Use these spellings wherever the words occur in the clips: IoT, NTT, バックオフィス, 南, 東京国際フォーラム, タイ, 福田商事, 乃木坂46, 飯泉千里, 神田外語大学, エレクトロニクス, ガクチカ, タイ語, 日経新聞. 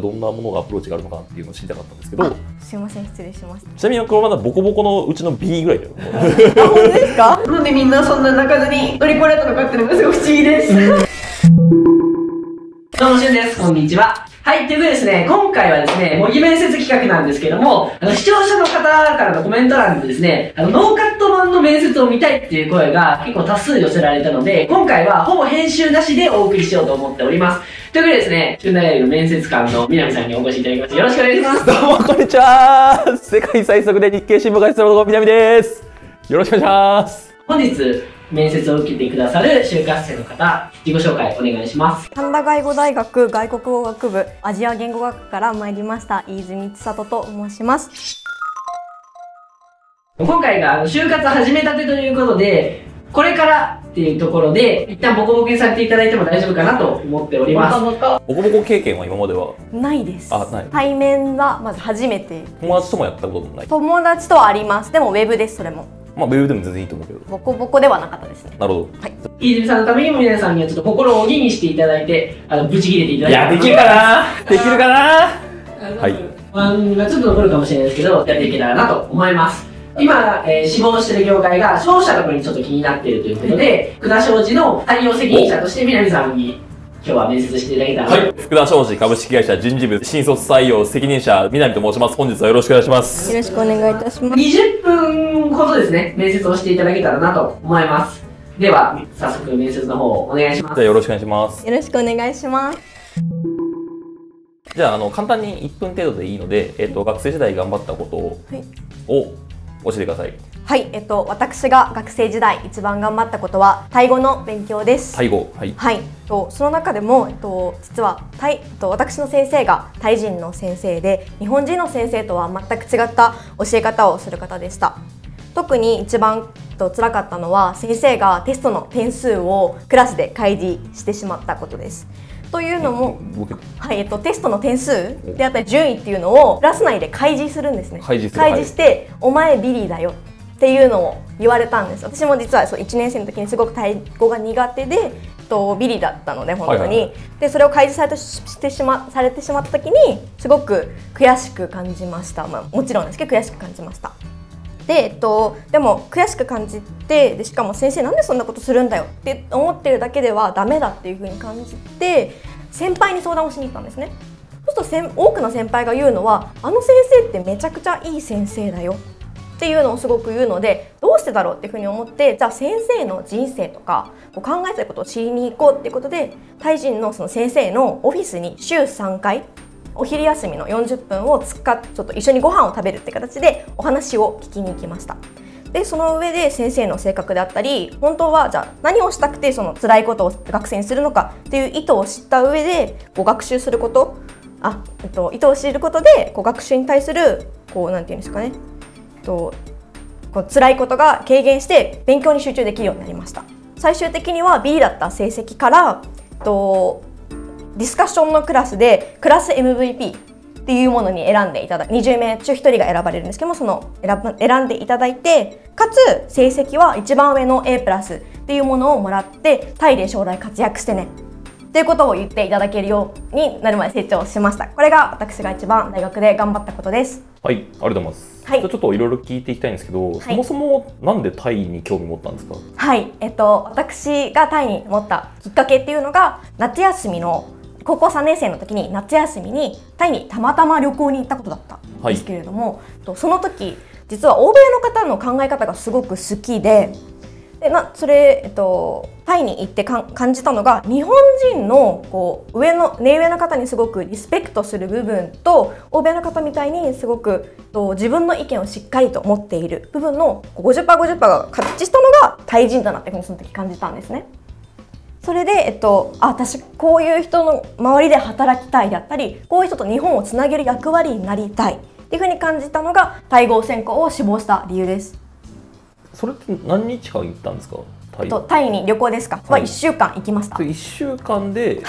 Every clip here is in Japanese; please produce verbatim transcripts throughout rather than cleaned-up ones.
どんなものがアプローチがあるのかっていうのを知りたかったんですけど。すいません、失礼しました。ちなみにこれまだボコボコのうちの B ぐらいだよ。本当ですか？なんでみんなそんな泣かずに乗り越えたのかっていうのがすごい不思議です。どうもしゅんです。こんにちは。はい、ということでですね、今回はですね、模擬面接企画なんですけども、あの視聴者の方からのコメント欄でですね、あのノーカット版の面接を見たいっていう声が結構多数寄せられたので、今回はほぼ編集なしでお送りしようと思っております。ということでですね、春大学の面接官の南さんにお越しいただきまして、よろしくお願いします。どうもこんにちは。世界最速で日経新聞解説の男南です。よろしくお願いします。本日、面接を受けてくださる就活生の方、自己紹介お願いします。神田外語大学外国語学部アジア言語学から参りました飯泉千里と申します。今回が就活始めたてということで、これからっていうところで一旦ボコボコにされていただいても大丈夫かなと思っております。ボコボコ経験は今まではないです。あ、ない。対面はまず初めて。友達ともやったこともない。友達とはあります。でもウェブです。それもまあ、ウェブでも全然いいと思うけど、ボコボコではなかったですね。なるほど。はい。飯泉さんのためにも皆さんにはちょっと心を鬼にしていただいて、あの、ぶち切れていただいて。いや、できるかなできるかなはい。不安がちょっと残るかもしれないですけど、やっていけたらなと思います。今、えー、志望している業界が商社の方にちょっと気になっているということで、福田商事の採用責任者として南さんに今日は面接していただけたら。はい。福田商事株式会社人事部新卒採用責任者南と申します。本日はよろしくお願いします。よろしくお願いいたします。にじゅっぷんほどですね、面接をしていただけたらなと思います。では、早速面接の方をお願いします。じゃあよろしくお願いします。よろしくお願いします。じゃあ、あの、簡単にいっぷん程度でいいので、えっと、学生時代頑張ったことを、はい、を教えてください。はい、えっと、私が学生時代一番頑張ったことはタイ語の勉強です。タイ語、はい。はい、とその中でも、えっと、実はタイ、と私の先生がタイ人の先生で、日本人の先生とは全く違った教え方をする方でした。特に一番と辛かったのは、先生がテストの点数をクラスで開示してしまったことです。というのも、はい、えっと、テストの点数であったり順位っていうのをクラス内で開示するんですね。開示する。開示して、はい、お前ビリだよっていうのを言われたんです。私も実はそういちねん生の時にすごくタイ語が苦手で、えっと、ビリだったので本当に。でそれを開示されてしてしまされてしまった時にすごく悔しく感じました、まあ、もちろんですけど悔しく感じました。で、えっと、でも悔しく感じて、でしかも先生なんでそんなことするんだよって思ってるだけではダメだっていうふうに感じて、先輩に相談をしに行ったんですね。そうすると多くの先輩が言うのは、あの先生ってめちゃくちゃいい先生だよっていうのをすごく言うので、どうしてだろうっていうふうに思って、じゃあ先生の人生とか考えたことを知りに行こうっていうことで、タイ人のその先生のオフィスに週さんかいお昼休みのよんじゅっぷんを使ってちょっと一緒にご飯を食べるって形でお話を聞きに行きました。でその上で先生の性格であったり、本当はじゃあ何をしたくてその辛いことを学生にするのかっていう意図を知った上で、こう学習すること、あ、えっと、意図を知ることでこう学習に対するこうなんていうんですかね、とこう辛いことが軽減して勉強に集中できるようになりました。最終的には ビー だった成績からとディスカッションのクラスでクラス エムブイピー っていうものに選んでいただいて、にじゅうめいちゅうひとりが選ばれるんですけども、その 選, 選んでいただいて、かつ成績は一番上の エー プラスっていうものをもらって、タイで将来活躍してねっていうことを言っていただけるようになるまで成長しました。これが私が一番大学で頑張ったことです。はい、ありがとうございます。はい、ちょっといろいろ聞いていきたいんですけど、はい、そもそもなんでタイに興味持ったんですか？はい、えっと、私がタイに持ったきっかけっていうのが、夏休みの高校さんねん生の時に夏休みにタイにたまたま旅行に行ったことだったんですけれども、はい、その時実は欧米の方の考え方がすごく好きで、でなそれ、えっと、タイに行ってか感じたのが、日本人のこう上の目上の方にすごくリスペクトする部分と、欧米の方みたいにすごくと自分の意見をしっかりと持っている部分の ごじゅっパーセントごじゅっパーセント が合致したのがタイ人だなっていうふうにその時感じたんですね。それで、えっと、あ、私こういう人の周りで働きたいだったり、こういう人と日本をつなげる役割になりたいっていうふうに感じたのがタイ語専攻を志望した理由です。それって何日間行ったんですか？タイとタイに旅行ですか？はい、いっしゅうかん行きました。いっしゅうかんで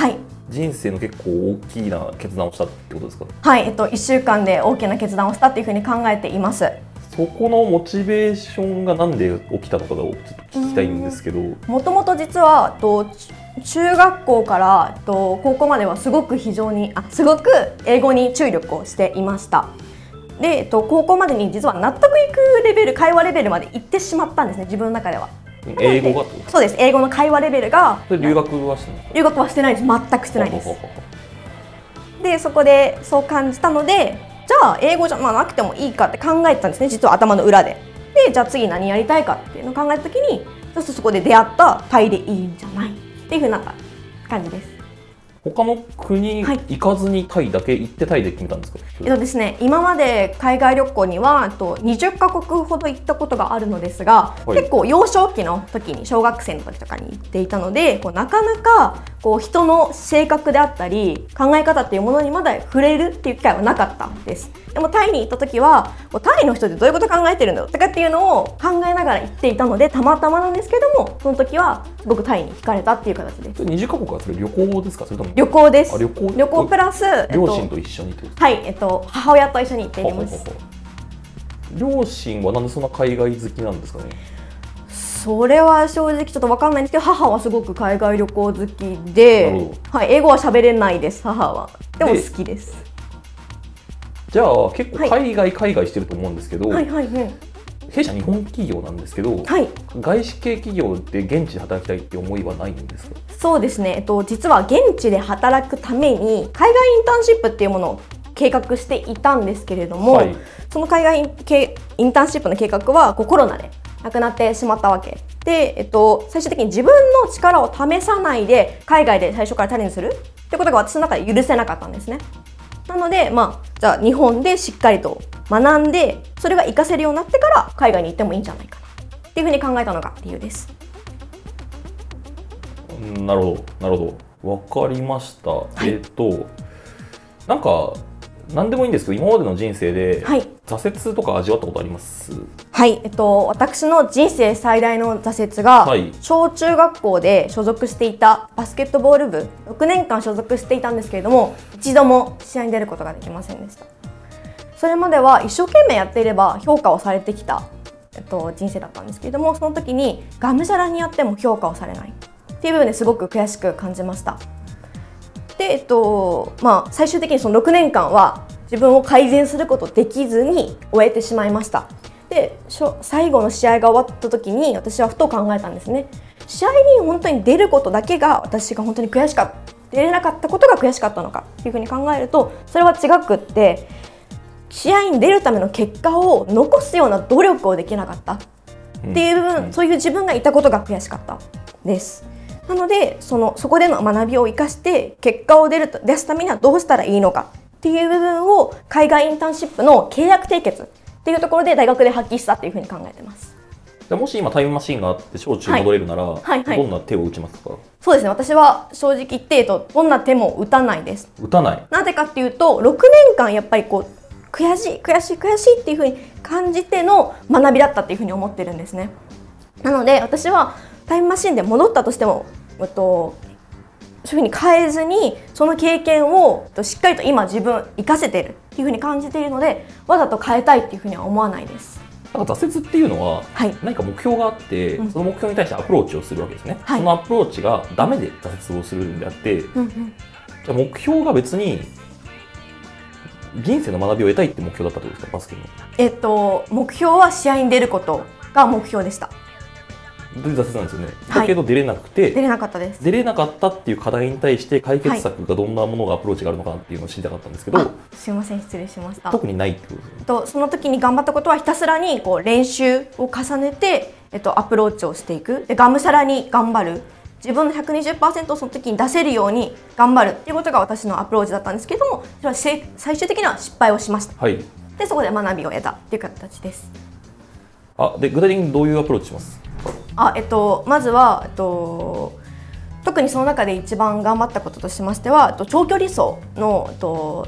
人生の結構大きな決断をしたってことですか？はい、えっと、いっしゅうかんで大きな決断をしたっていうふうに考えています。そこのモチベーションがなんで起きたのかをちょっと聞きたいんですけど。もともと実はと中学校からと高校まではすごく非常にあすごく英語に注力をしていました。で、えっと、高校までに実は納得いくレベル、会話レベルまで行ってしまったんですね、自分の中では。英語がってこと？そうです、英語の会話レベルが。留学はしてない？留学はしてないです、全くしてないです。で、そこでそう感じたので、じゃあ英語じゃ、まあ、なくてもいいかって考えてたんですね、実は頭の裏で。で、じゃあ次何やりたいかっていうのを考えた時に、ちょっとそこで出会ったタイでいいんじゃないっていうふうな感じです。他の国行かずにタイだけ行って、タイで決めたんですか？えっとですね、今まで海外旅行にはにじゅっかこくほど行ったことがあるのですが、はい、結構幼少期の時に、小学生の時とかに行っていたので、こうなかなかこう人の性格であったり考え方っていうものにまだ触れるっていう機会はなかったんです。でもタイに行った時は、タイの人ってどういうこと考えてるんだろうとかっていうのを考えながら行っていたので、たまたまなんですけども、その時はすごくタイに惹かれたっていう形です。にじゅっかこくはそれ旅行ですか？それとも旅行です。旅行、旅行プラス両親と一緒に。はい、えっと母親と一緒に行っています。両親はなんでそんな海外好きなんですかね？それは正直ちょっと分かんないんですけど、母はすごく海外旅行好きで、はい、英語は喋れないです、母は。でも好きです。じゃあ結構海外海外してると思うんですけど、弊社日本企業なんですけど、はい、外資系企業で現地で働きたいって思いはないんですか？そうですね、えっと、実は現地で働くために海外インターンシップっていうものを計画していたんですけれども、はい、その海外インターンシップの計画はコロナでなくなってしまったわけで、えっと、最終的に自分の力を試さないで海外で最初からチャレンジするってことが私の中で許せなかったんですね。なので、まあ、じゃあ日本でしっかりと学んで、それが活かせるようになってから海外に行ってもいいんじゃないかなっていうふうに考えたのが理由です。なるほど、なるほど、分かりました。はい、えっとなんか何でもいいんですけど、今までの人生で挫折とか味わったことあります？はい、えっと、私の人生最大の挫折が、はい、小中学校で所属していたバスケットボール部、ろくねんかん所属していたんですけれども、一度も試合に出ることができませんでした。それまでは一生懸命やっていれば評価をされてきた、えっと、人生だったんですけれども、その時にがむしゃらにやっても評価をされないっていう部分ですごく悔しく感じました。で、えっとまあ、最終的にそのろくねんかんは自分を改善することできずに終えてしまいました。で、最後の試合が終わった時に私はふと考えたんですね。試合に本当に出ることだけが私が本当に悔しかった、出れなかったことが悔しかったのかっていうふうに考えると、それは違くって、試合に出るための結果を残すような努力をできなかったっていう部分、うん、そういう自分がいたことが悔しかったです。なので、そのそこでの学びを生かして結果を出ると出すためにはどうしたらいいのかっていう部分を、海外インターンシップの契約締結っていうところで大学で発揮したっていうふうに考えてます。じゃあもし今タイムマシンがあって小中戻れるなら、どんな手を打ちますか？そうですね、私は正直言ってどんな手も打たないです。打たない。なぜかっていうと、ろくねんかんやっぱりこう悔しい悔しい悔しいっていうふうに感じての学びだったっていうふうに思ってるんですね。なので私はタイムマシンで戻ったとしても、えっと、そういうふうに変えずに、その経験をしっかりと今自分生かせているっていうふうに感じているので、わざと変えたいっていうふうには思わないです。なんか挫折っていうのは、はい、何か目標があって、うん、その目標に対してアプローチをするわけですね。はい、そのアプローチがダメで挫折をするんであって、うんうん、じゃあ目標が別に人生の学びを得たいって目標だったということですか、バスケの。えっと目標は試合に出ることが目標でした。で、挫折なんですよね。だけど出れなくて、はい、出れなかったです。出れなかったっていう課題に対して解決策がどんなものがアプローチがあるのかなっていうのを知りたかったんですけど、はい、すみません、失礼しました。特にないってことですね。とその時に頑張ったことは、ひたすらにこう練習を重ねて、えっとアプローチをしていく。で、がむしゃらに頑張る。自分の ひゃくにじゅっパーセント をその時に出せるように頑張るっていうことが私のアプローチだったんですけども、それは最終的には失敗をしました。はい、で、そこで学びを得たっていう形です。あ、で具体的にどういうアプローチします？あえっと、まずは、えっと、特にその中で一番頑張ったこととしましては、長距離走の、えっと、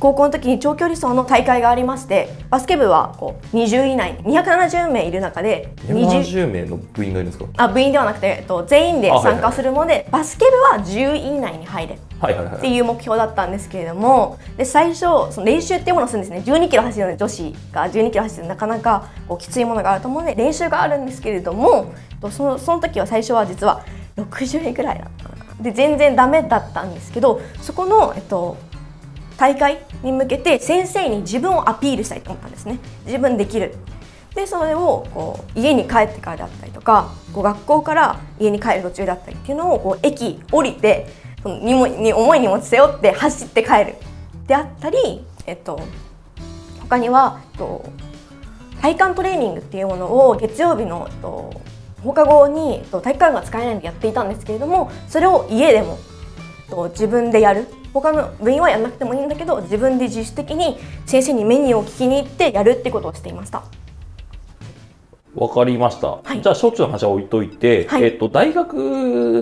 高校の時に長距離走の大会がありまして、バスケ部はこうにじゅういないにひゃくななじゅうめいいる中でにじゅうめいの部員がいるんですか？あ部員ではなくて、えっと、全員で参加するので、はいはい、バスケ部はじゅうい以内に入れっていう目標だったんですけれども、で最初その練習っていうものをするんですね。じゅうにキロ走るので、女子がじゅうにキロ走るのでなかなかこうきついものがあると思うので練習があるんですけれども、その、その時は最初は実はろくじゅういぐらいだったかな。で全然ダメだったんですけど、そこの、えっと、大会に向けて先生に自分をアピールしたいと思ったんですね。自分できる。でそれをこう家に帰ってからだったりとか、こう学校から家に帰る途中だったりっていうのをこう駅降りてそのにもに重い荷物背負って走って帰るであったり、えっと、他には、えっと、体幹トレーニングっていうものを月曜日の、えっと、放課後に、えっと、体育館が使えないのでやっていたんですけれども、それを家でも、えっと、自分でやる。他の部員はやらなくてもいいんだけど、自分で自主的に先生にメニューを聞きに行ってやるってことをしていました。わかりました。はい、じゃあ小中の話は置いといて、はい、えっと大学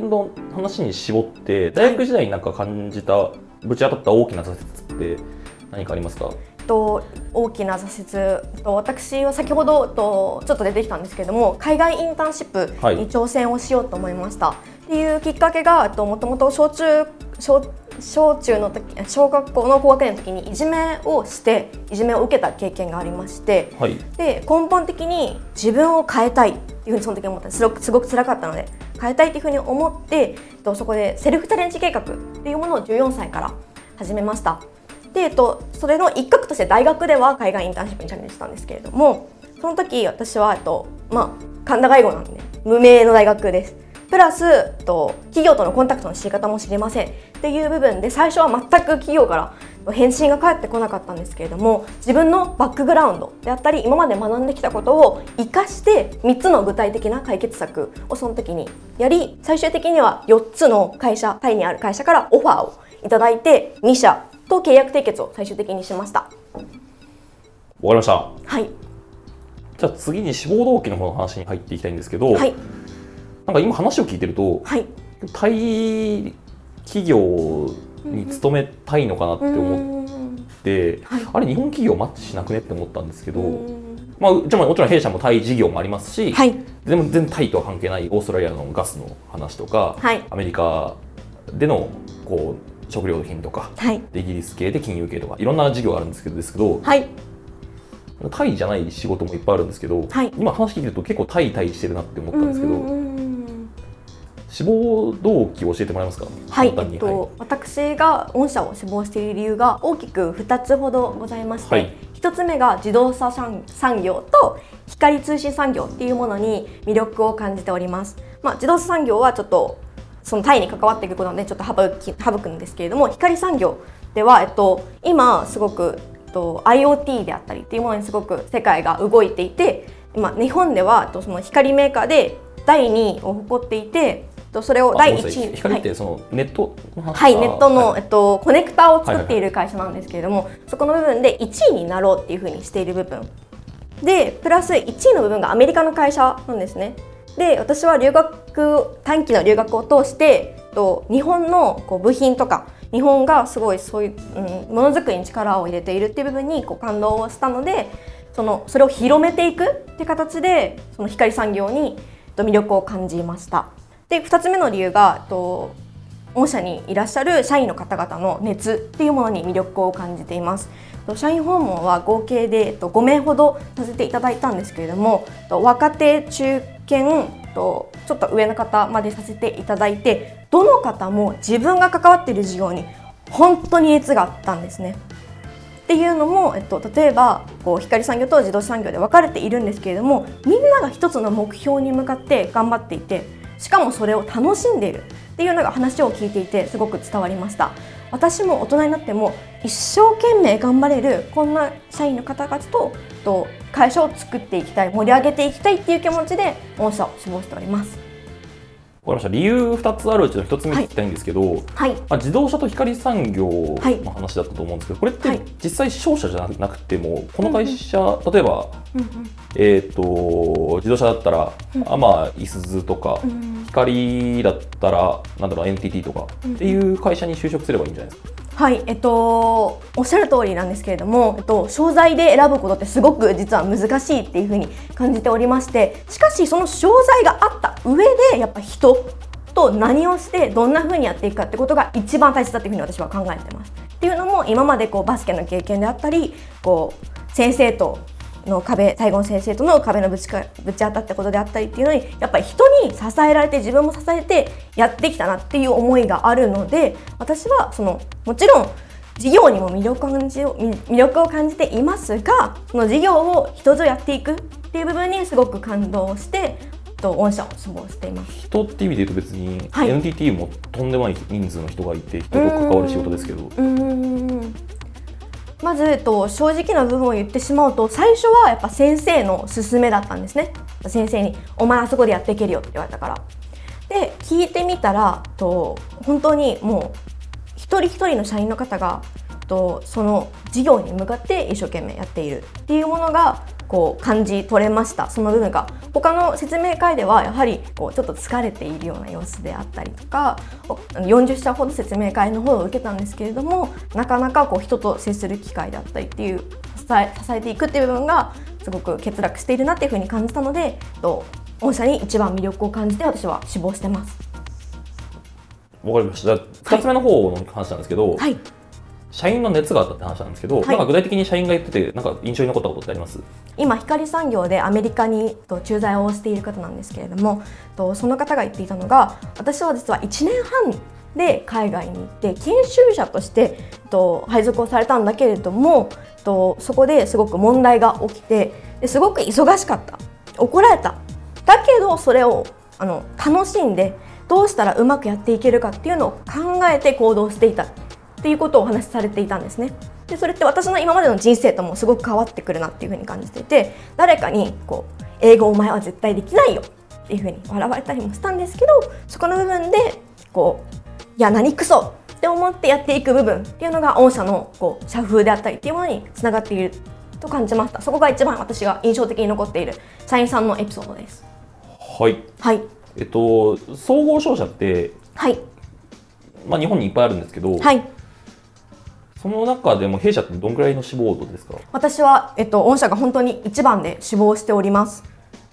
の話に絞って、大学時代になんか感じた、はい、ぶち当たった大きな挫折って何かありますか？と大きな挫折と、私は先ほどとちょっと出てきたんですけれども、海外インターンシップに挑戦をしようと思いました。はい、っていうきっかけが、ともともと小中小小中の時、小学校の高学年の時にいじめをしていじめを受けた経験がありまして、はい、で根本的に自分を変えたいっていうふうにその時思ったんです。すごくすごく辛かったので変えたいっていうふうに思って、そこでセルフチャレンジ計画っていうものをじゅうよんさいから始めました。でそれの一角として大学では海外インターンシップにチャレンジしたんですけれども、その時私はと、まあ、神田外語なんで無名の大学です。プラスと企業とのコンタクトの知り方も知りませんっていう部分で、最初は全く企業から返信が返ってこなかったんですけれども、自分のバックグラウンドであったり今まで学んできたことを生かしてみっつの具体的な解決策をその時にやり、最終的にはよっつの会社、タイにある会社からオファーをいただいてにしゃと契約締結を最終的にしました。わかりました。はい、じゃあ次に志望動機の方の話に入っていきたいんですけど、はい、なんか今話を聞いてると、はい、タイ企業に勤めたいのかなって思って、うんはい、あれ日本企業マッチしなくねって思ったんですけど、うんまあ、もちろん弊社もタイ事業もありますし、はい、全然タイとは関係ないオーストラリアのガスの話とか、はい、アメリカでのこう食料品とか、はい、イギリス系で金融系とかいろんな事業があるんですけど、ですけど、はい、タイじゃない仕事もいっぱいあるんですけど、はい、今話聞いてると結構タイタイしてるなって思ったんですけど。うんうんうん、志望動機を教えてもらえますか？はい、えっと、私が御社を志望している理由が大きくふたつほどございまして、はい、ひとつめが自動車産業と光通信産業っていうものに魅力を感じております。まあ、自動車産業はちょっとそのタイに関わっていくことでちょっと省き、省くんですけれども、光産業では、えっと、今すごく、えっと、アイオーティー であったりっていうものにすごく世界が動いていて、今日本ではその光メーカーでだいにいを誇っていて、それをだいいちい、光ってそのネットの、はい、ネットの、はい、えっと、コネクタを作っている会社なんですけれども、そこの部分でいちいになろうっていうふうにしている部分で、プラスいちいの部分がアメリカの会社なんですね。で私は留学、短期の留学を通してと日本のこう部品とか日本がすごいそういう、うん、ものづくりに力を入れているっていう部分にこう感動をしたので、そのそれを広めていくって形でその光産業に魅力を感じました。でふたつめの理由がと御社にいらっしゃる社員の方々の熱っていうものに魅力を感じています。社員訪問は合計でごめいほどさせていただいたんですけれども、若手、中堅とちょっと上の方までさせていただいて、どの方も自分が関わっている事業に本当に熱があったんですね。っていうのも、えっと、例えばこう光産業と自動車産業で分かれているんですけれども、みんなが一つの目標に向かって頑張っていて、しかもそれを楽しんでいるっていうのが話を聞いていてすごく伝わりました。私も大人になっても一生懸命頑張れるこんな社員の方々とと会社を作っていきたい、盛り上げていきたいっていう気持ちで御社を志望しております。わかりました。理由ふたつあるうちのひとつめ聞きたいんですけど、はいはい、まあ、自動車と光産業の話だったと思うんですけど、これって実際商社じゃなくてもこの会社、はい、例えば、うんうん、えっと自動車だったら、うん、あまあいすゞとか、うん、光だったらなんだろう エヌティーティー とかっていう会社に就職すればいいんじゃないですか？はい、えっと、おっしゃる通りなんですけれども、えっと、商材で選ぶことってすごく実は難しいっていうふうに感じておりまして、しかしその商材があった上でやっぱ人と何をしてどんなふうにやっていくかってことが一番大切だっていうふうに私は考えてます。っていうのも今までこうバスケの経験であったりこう先生との壁、大言先生との壁のぶちかぶち当たったことであったりっていうのに、やっぱり人に支えられて自分も支えてやってきたなっていう思いがあるので、私はそのもちろん事業にも魅力を感じ、魅力を感じていますが、その事業を人とやっていくっていう部分にすごく感動してと御社を志望しています。人って意味で言うと別に、はい、エヌティーティー もとんでもない人数の人がいて人と関わる仕事ですけど、まず、えっと、正直な部分を言ってしまうと、最初はやっぱ先生の勧めだったんですね。先生に「お前あそこでやっていけるよ」って言われたから。で聞いてみたらと本当にもう一人一人の社員の方がとその事業に向かって一生懸命やっているっていうものがこう感じ取れました。その部分が他の説明会ではやはりこうちょっと疲れているような様子であったりとか、よんじゅっしゃほど説明会の方を受けたんですけれども、なかなかこう人と接する機会だったりっていう支え、支えていくっていう部分がすごく欠落しているなっていうふうに感じたので、と御社に一番魅力を感じて私は志望してます。わかりました。じゃあふたつめの方の話なんですけど、はい、社員の熱があったって話なんですけど、はい、なんか具体的に社員が言っててなんか印象に残ったことってあります？今光産業でアメリカにと駐在をしている方なんですけれども、とその方が言っていたのが、私は実はいちねんはんで海外に行って研修者としてと配属をされたんだけれども、とそこですごく問題が起きて、ですごく忙しかった、怒られた、だけどそれをあの楽しんでどうしたらうまくやっていけるかっていうのを考えて行動していたっていうことをお話しされていたんですね。でそれって私の今までの人生ともすごく変わってくるなっていうふうに感じていて、誰かにこう「英語お前は絶対できないよ」っていうふうに笑われたりもしたんですけど、そこの部分でこう「いや何クソ!」って思ってやっていく部分っていうのが御社のこう社風であったりっていうものにつながっていると感じました。そこが一番私が印象的に残っている社員さんのエピソードです。はい、はい、えっと、総合商社って、はい、まあ、日本にいっぱいあるんですけど、はい、その中でも弊社ってどのくらいの志望度ですか？私は、えっと、御社が本当に一番で志望しております。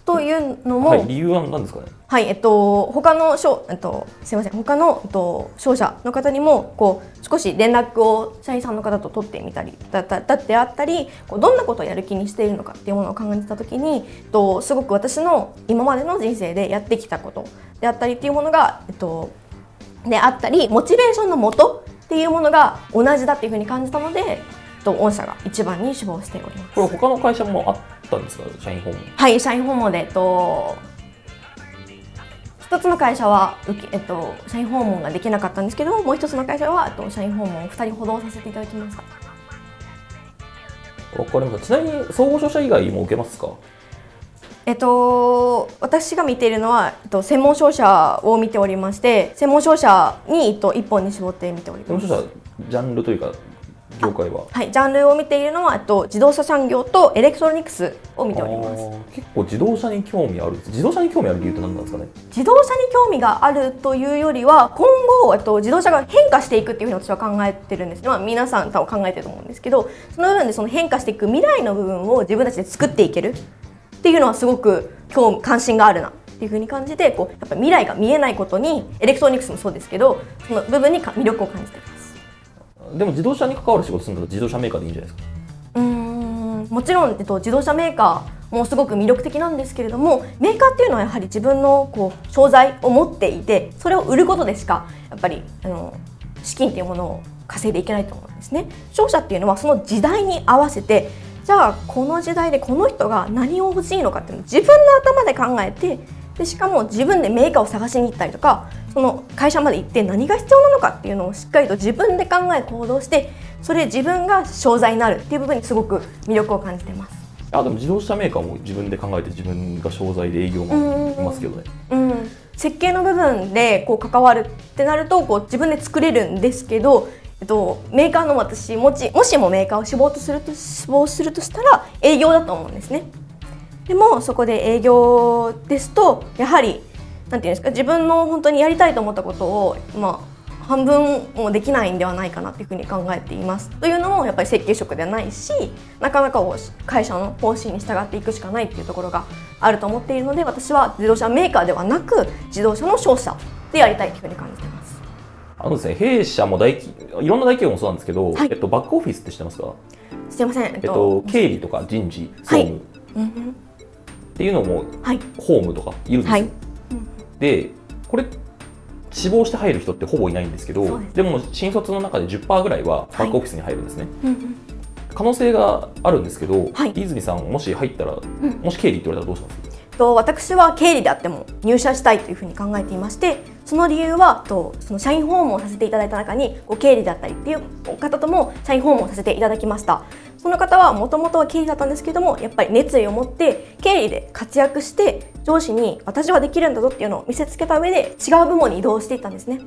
というのも、はい、理由は何ですかね？はい、えっと、他の商、えっと、すみません、他の、えっと、商社の方にもこう少し連絡を社員さんの方と取ってみたりだだだってあったり、こうどんなことをやる気にしているのかっていうものを考えた時に、えっと、すごく私の今までの人生でやってきたことであったりっていうものが、えっと、であったりモチベーションのもとっていうものが同じだっていうふうに感じたので、御社が一番に志望しております。これ他の会社もあったんですか？社員訪問。はい、社員訪問で、えっと、ひとつの会社は、えっと、社員訪問ができなかったんですけど、もうひとつの会社は、えっと、社員訪問をふたりほどさせていただきました。わかりました。ちなみに総合商社以外も受けますか？えっと、私が見ているのは、えっと、専門商社を見ておりまして、専門商社に、えっと、いっぽんに絞って見ております。専門商社ジャンルというか業界は、はい、ジャンルを見ているのはと自動車産業とエレクトロニクスを見ております。結構自動車に興味ある自動車に興味ある理由って何なんですかね？自動車に興味があるというよりは、今後と自動車が変化していくっていうふうに私は考えてるんです。まあ、皆さん多分考えてると思うんですけど、その部分でその変化していく未来の部分を自分たちで作っていけるっていうのはすごく興味関心があるなっていうふうに感じて、こうやっぱ未来が見えないことに、エレクトロニクスもそうですけど、その部分に魅力を感じています。でも自動車に関わる仕事するんだったら自動車メーカーでいいんじゃないですか？うーん、もちろん、えっと、自動車メーカーもすごく魅力的なんですけれども、メーカーっていうのはやはり自分のこう商材を持っていて、それを売ることでしかやっぱりあの資金っていうものを稼いでいけないと思うんですね。商社っていうのはその時代に合わせて、じゃあこの時代でこの人が何を欲しいのかっていうのを自分の頭で考えて、でしかも自分でメーカーを探しに行ったりとか、その会社まで行って何が必要なのかっていうのをしっかりと自分で考え行動して、それ自分が商材になるっていう部分にすごく魅力を感じてます。あ、でも自動車メーカーも自分で考えて自分が商材で営業もいますけどね。うん、うん、設計の部分でこう関わるってなると、こう自分で作れるんですけど、えっと、メーカーの私もちもしもメーカーを志望とすると志望するとしたら営業だと思うんですね。でもそこで営業ですと、やはりなんていうんですか、自分の本当にやりたいと思ったことを、まあ、半分もできないんではないかなというふうに考えています。というのもやっぱり設計職ではないし、なかなか会社の方針に従っていくしかないっていうところがあると思っているので、私は自動車メーカーではなく自動車の商社でやりたいというふうに感じています。あのですね、弊社も大企いろんな大企業もそうなんですけど、はい、えっと、バックオフィスって知ってますか？すいません、えっと、経理とか人事、総務、はい、っていうのもホームとかいるんですよ。でこれ志望して入る人ってほぼいないんですけど、でも新卒の中で じゅっパーセント ぐらいはバックオフィスに入るんですね。可能性があるんですけど、泉さんもし入ったら、もし経理って言われたらどうします？私は経理であっても入社したいというふうに考えていまして、その理由はとその社員訪問をさせていただいた中にご経理だったりっていう方とも社員訪問をさせていただきました。その方はもともとは経理だったんですけども、やっぱり熱意を持って経理で活躍して上司に私はできるんだぞっていうのを見せつけた上で違う部門に移動していったんですね。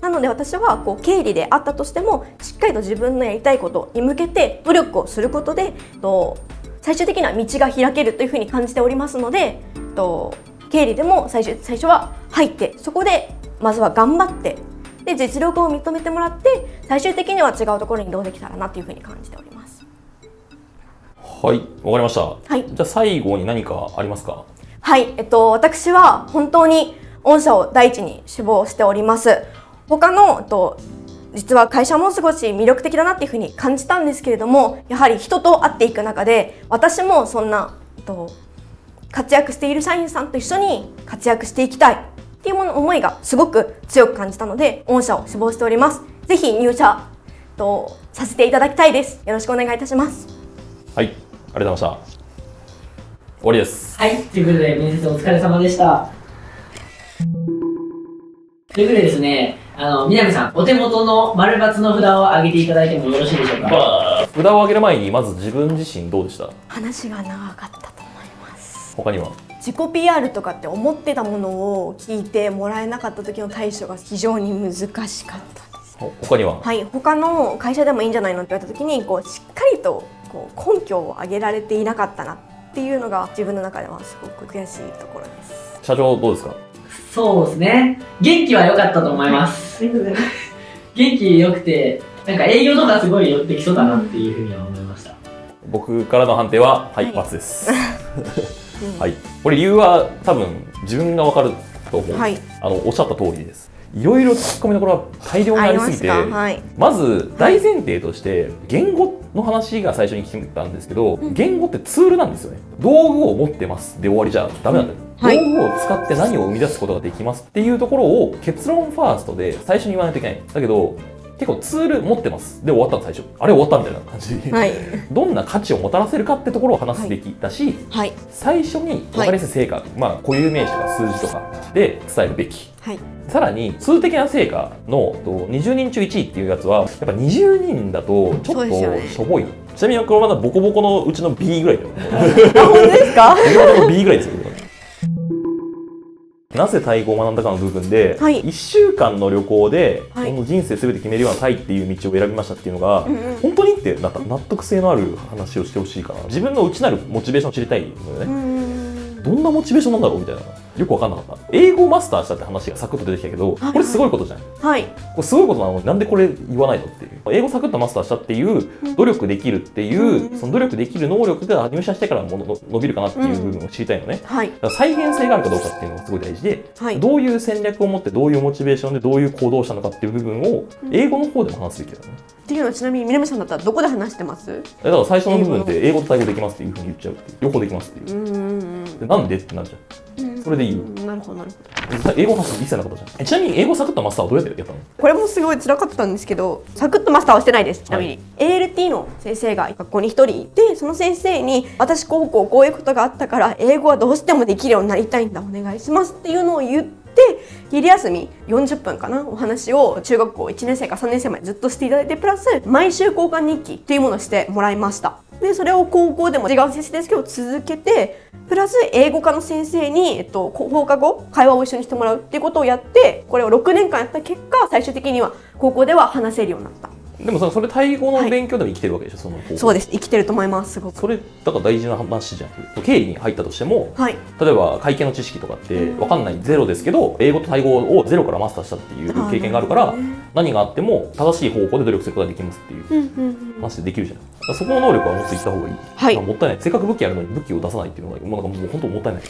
なので私はこう経理であったとしてもしっかりと自分のやりたいことに向けて努力をすることでと最終的には道が開けるというふうに感じておりますので、と経理でも最初、最初は入ってそこでまずは頑張ってで実力を認めてもらって最終的には違うところに移動できたらなというふうに感じております。はい、わかりました、はい、じゃあ最後に何かありますか？はい、えっと、私は本当に御社を第一に志望しております。他のと実は会社も少し魅力的だなっていうふうに感じたんですけれども、やはり人と会っていく中で私もそんなと活躍している社員さんと一緒に活躍していきたいっていうもの思いがすごく強く感じたので御社を志望しております。ぜひ入社とさせていただきたいです。よろしくお願いいたします。はい、ありがとうございました。終わりです。はい、ということで面接お疲れ様でした。ということでですね、あの南さん、お手元の丸×の札を上げていただいてもよろしいでしょうか。まあ、札を上げる前にまず自分自身どうでした？話が長かったと思います。他には自己 ピーアール とかって思ってたものを聞いてもらえなかった時の対処が非常に難しかったです。他には、はい、他の会社でもいいんじゃないのって言われた時にこうしっかりとこう根拠を上げられていなかったなっていうのが自分の中ではすごく悔しいところです。社長どうですか？そうですね、元気は良かったと思います、はい、元気良くて、なんか営業とかすごい寄ってきそうだなっていうふうには思いました。僕からの判定は、はい、×ですはい、これ理由は多分自分が分かると思う、はい、あのおっしゃった通りです。いろいろツッコミどころは大量にありすぎて ま,、はい、まず大前提として言語の話が最初に聞いたんですけど、うん、言語ってツールなんですよね。道具を持ってますで終わりじゃダメなんだよ、うん、道具を使って何を生み出すことができますっていうところを結論ファーストで最初に言わないといけない。だけど結構ツール持ってますで終わったの最初、あれ終わったみたいな感じで、はい、どんな価値をもたらせるかってところを話すべきだし、はい、最初に分かりやすい成果、はい、まあ固有名詞とか数字とかで伝えるべき、はい、さらに数的な成果のにじゅうにんちゅういちいっていうやつはやっぱにじゅうにんだとちょっとしょぼい。ちなみにこれまだボコボコのうちの ビー ぐらいだよあ、本当ですか？ビー ぐらいですよ。なぜタイ語を学んだかの部分で、はい、いっしゅうかんの旅行で、はい、この人生すべて決めるようなタイっていう道を選びましたっていうのが、うんうん、本当にってなった納得性のある話をしてほしいかな。自分の内なるモチベーションを知りたいのよね。どんなモチベーションなんだろうみたいな、よく分かんなかった。英語をマスターしたって話がサクッと出てきたけど、はい、これすごいことじゃない、はい、これすごいことなのになんでこれ言わないのっていう。英語サクッとマスターしたっていう努力できるっていう、うん、その努力できる能力が入社してからもの伸びるかなっていう部分を知りたいのね、うん、はい、だから再現性があるかどうかっていうのがすごい大事で、はい、どういう戦略を持ってどういうモチベーションでどういう行動をしたのかっていう部分を英語の方でも話すべきだよね、うん、っていうのはちなみに南さんだったらどこで話してます？だから最初の部分で英語とタイ語できますっていうふうに言っちゃうっていう、両方できますっていう、でなんでってなっちゃう、うん、それでいいよ。なるほどなるほど。英語マスター一切なかったじゃん。ちなみに英語サクッとマスターはどうやってやったの？これもすごい辛かったんですけど、サクッとマスターはしてないです。ちなみに、はい、エーエルティー の先生が学校にひとりいて、その先生に私こうこうこういうことがあったから英語はどうしてもできるようになりたいんだ、お願いしますっていうのを言って、昼休みよんじゅっぷんかなお話を中学校いちねんせいかさんねんせいまでずっとしていただいて、プラス毎週交換日記っていうものをしてもらいました。でそれを高校でも違う先生ですけど続けて、プラス英語科の先生に、えっと、放課後会話を一緒にしてもらうっていうことをやって、これをろくねんかんやった結果最終的には高校では話せるようになった。でもそれタイ語の勉強でも生きてるわけでしょ、はい、その高校。そうです、生きてると思います。すごくそれだから大事な話じゃなくて、経理に入ったとしても、はい、例えば会計の知識とかって分かんないゼロですけど、英語とタイ語をゼロからマスターしたっていう経験があるから、ね、何があっても正しい方向で努力することができますっていう話でできるじゃないですか。そこの能力は持っていった方がいい、はい、もったいない。せっかく武器あるのに武器を出さないっていうのがもう本当もったいない。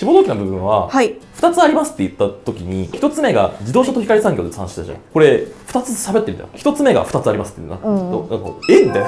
志望動機の部分はふたつありますって言った時に、ひとつめが自動車と光産業で話してたじゃん。これふたつ喋ってみたいな、ひとつめがふたつありますって言うな、うん、えみた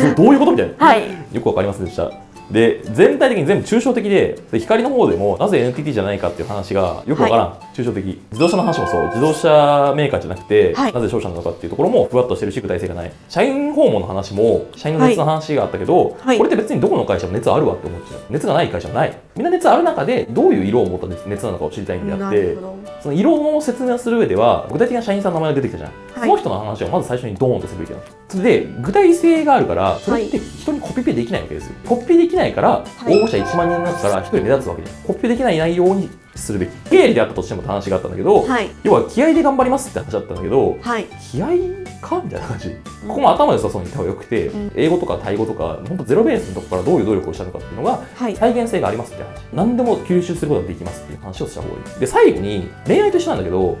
いなどういうことみたいな、はい、よく分かりませんでした。で、全体的に全部抽象的 で, で光の方でもなぜ エヌティーティー じゃないかっていう話がよくわからん、はい、抽象的。自動車の話もそう、自動車メーカーじゃなくて、はい、なぜ商社なのかっていうところもふわっとしてるし具体性がない。社員訪問の話も社員の熱の話があったけど、はい、これって別にどこの会社も熱あるわって思っちゃう。熱がない会社はない。みんな熱ある中でどういう色を持った熱なのかを知りたいんであって、その色の説明をする上では具体的な社員さんの名前が出てきたじゃん、はい、その人の話をまず最初にドーンとするべきなの。それで具体性があるからそれって人にコピペできないわけですよ。コピペできないないから応募者いちまんにんの中からひとり目立つわけで、コピーできない内容にするべき。経理であったとしても話があったんだけど、はい、要は気合で頑張りますって話だったんだけど、はい、気合かみたいな感じ、うん、ここも頭良さそうに言った方がよくて、うん、英語とかタイ語とか本当ゼロベースのとこからどういう努力をしたのかっていうのが、はい、再現性がありますって話、何でも吸収することができますっていう話をした方がいい。で、最後に恋愛と一緒なんだけど、もう好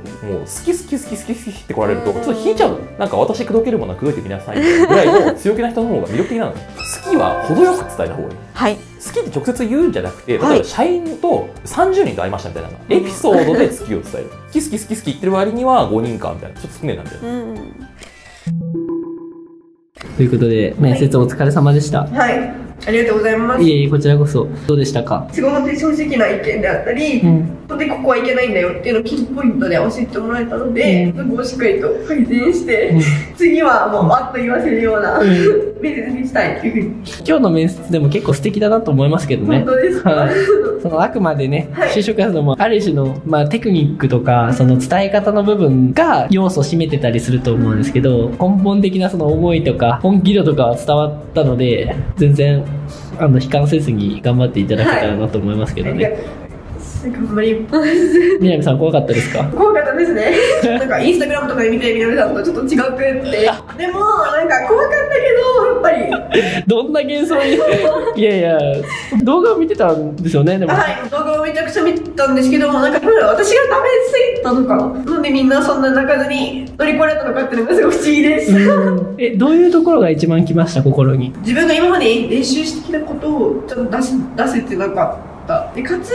き好き好き好き好きって来られるとちょっと引いちゃうの。なんか私口説けるものは口説いてみなさいみたいなぐらいの強気な人の方が魅力的なの。好きは程よく伝えた方がいい。はい、好きって直接言うんじゃなくて、例えば社員とさんじゅうにんと会いましたみたいな、はい、エピソードで好きを伝える。好き好き好き好き言ってる割にはごにんかみたいな、ちょっと少ねえなみたいな。うん、ということで面接お疲れ様でした。はい、はい、ありがとうございます。いえいえ、こちらこそ。どうでしたか。すごく正直な意見であったり、うん、でここはいけないんだよっていうのをキーポイントで教えてもらえたので、うん、そこをしっかりと改善して、うん、次はもうわっと言わせるような、うん。面接にしたいっていうふうに。今日の面接でも結構素敵だなと思いますけどね。本当ですか。そのあくまでね、はい、就職活動もある種の、まあ、テクニックとかその伝え方の部分が要素を占めてたりすると思うんですけど、根本的なその思いとか本気度とかは伝わったので、全然あの悲観せずに頑張っていただけたらなと思いますけどね、はい。頑張ります。みなみさん怖かったですか。怖かったですね。なんかインスタグラムとかで見てみなみさんとちょっと違くってでもなんか怖かったけどやっぱりどんな幻想にいやいや動画を見てたんですよね。でもはい、動画をめちゃくちゃ見てたんですけど、なんか私が食べ過ぎたのかな、なんでみんなそんな泣かずに乗り越えたのかっていうのがすごい不思議です。え、どういうところが一番きました、心に。自分が今まで練習してきたことをちょっと出し出せてなんかで、かつ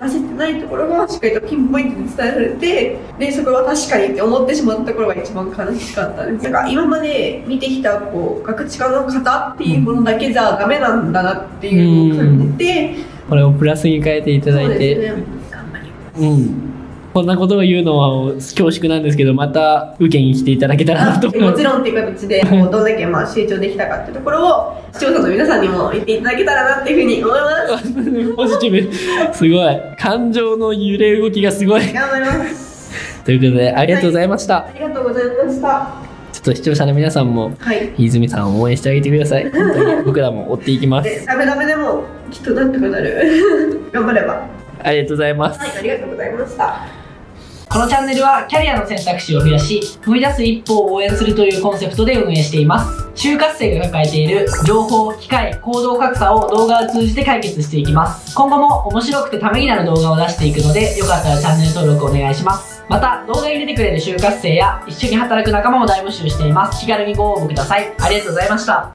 焦ってないところがしっかりとピンポイントで伝えられて、でそこは確かにって思ってしまったところが一番悲しかったです。なんか今まで見てきたこうガクチカの型っていうものだけじゃダメなんだなっていうのを感じて、これをプラスに変えていただいて、そうですね、頑張ります、うん。こんなことを言うのは恐縮なんですけど、また受けに来ていただけたらなと思います。もちろんっていう形でもうどんだけまあ成長できたかっていうところを視聴者の皆さんにも言っていただけたらなっていうふうに思います。ポジティブ、すごい感情の揺れ動きがすごい。頑張ります。ということでありがとうございました、はい。ありがとうございました。ちょっと視聴者の皆さんも、はい、泉さんを応援してあげてください。本当に僕らも追っていきます。ダメダメでもきっとなんとかなる。頑張れば。ありがとうございます。はい、ありがとうございました。このチャンネルはキャリアの選択肢を増やし踏み出す一歩を応援するというコンセプトで運営しています。就活生が抱えている情報、機会、行動格差を動画を通じて解決していきます。今後も面白くてためになる動画を出していくので、よかったらチャンネル登録お願いします。また動画に出てくれる就活生や一緒に働く仲間も大募集しています。気軽にご応募ください。ありがとうございました。